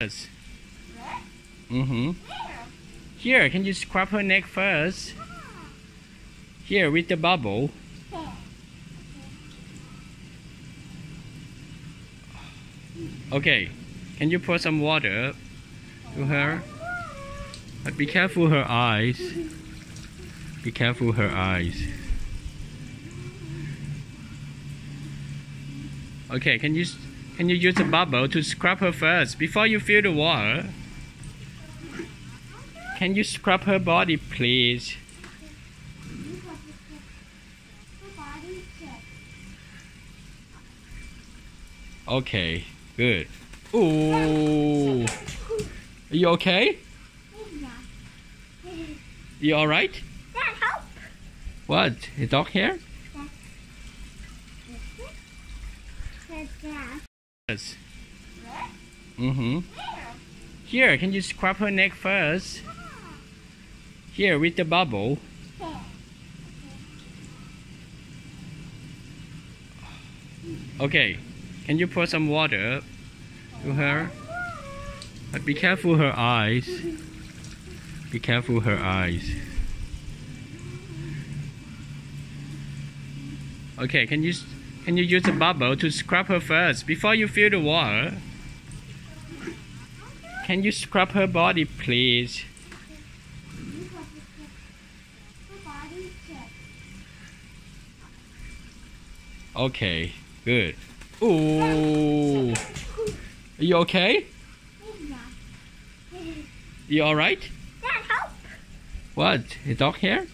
first. Mm-hmm. Here, can you scrub her neck first? Here, with the bubble. Okay, can you pour some water to her? But be careful her eyes. Be careful her eyes. Okay, can you use the bubble to scrub her first before you fill the water? Can you scrub her body, please? Okay, good. Ooh, are you okay? You all right? That help? What? A dog here? Yes. Mm-hmm. Here, can you scrub her neck first? Here, with the bubble. Okay, can you pour some water to her? But be careful her eyes. Be careful her eyes. Okay, can you use the bubble to scrub her first before you fill the water? Can you scrub her body, please? Okay, good. Ooh, are you okay? You all right? What? A dog here?